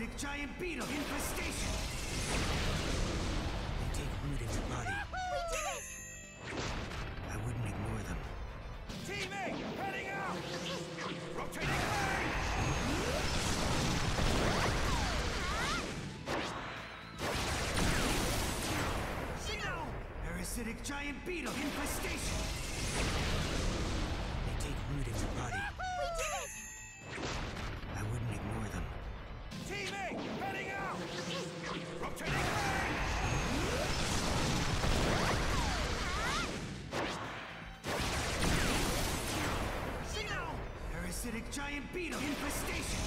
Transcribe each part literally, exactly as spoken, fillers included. parasitic giant beetle infestation. They take root in your body. We did it! I wouldn't ignore them. Team A, heading out! Rotating lane! Shino! Parasitic giant beetle infestation. They take root in your body. We did it! I wouldn't ignore them. Team A, heading out! Rotating lane! Shino! Parasitic giant beetle infestation!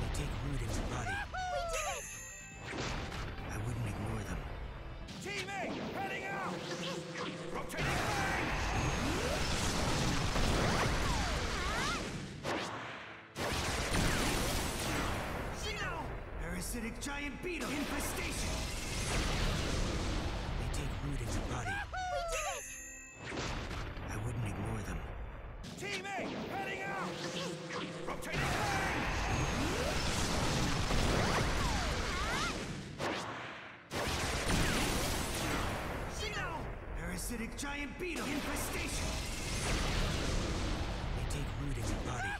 They take root in your body. We did it! I wouldn't ignore them. Team A, heading out! Rotating lane! Parasitic giant beetle infestation. They take root in your body. We did it! I wouldn't ignore them. Team A, heading out! Rotating lane! Shino! Parasitic giant beetle infestation. They take root in your body.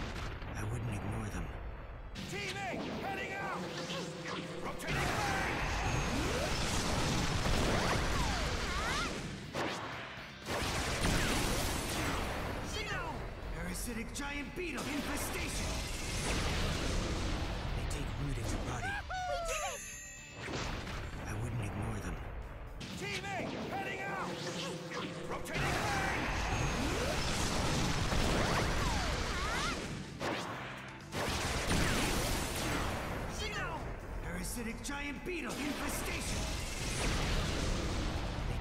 We did it! I wouldn't ignore them. Team A, heading out! Rotating lane! Shino! Parasitic giant beetle infestation! They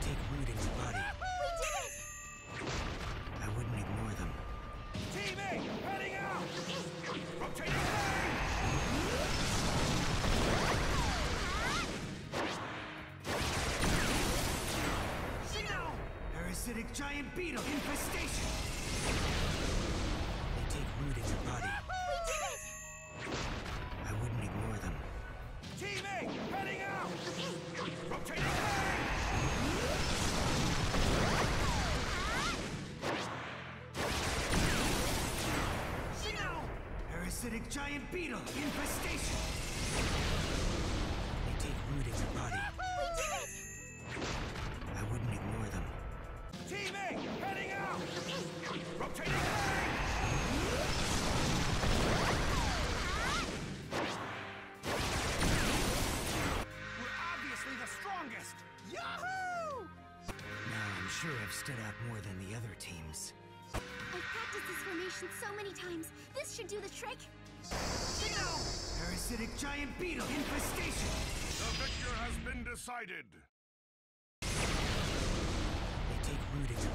take root in your body. We did it! I wouldn't ignore them. Team A, heading out! Rotating lane! Parasitic giant beetle infestation. They take root in your body. We did it! I wouldn't ignore them. Team A, heading out! Rotating lane! Shino! Parasitic giant beetle infestation. They take root in your body. We did it! I wouldn't ignore them. Team A, heading out! Rotating lane! Shino! Parasitic giant beetle infestation! They take root in your body. We did it! I wouldn't ignore them. Team A, heading out! Rotating lane! Parasitic giant beetle infestation. They take root in your body. We did it! I wouldn't ignore them. Team A, heading out! Rotating lane! We're obviously the strongest! Yahoo! Now I'm sure I've stood out more than the other teams. I've practiced this formation so many times. This should do the trick. Shino! Parasitic giant beetle infestation. The victor has been decided. They take root in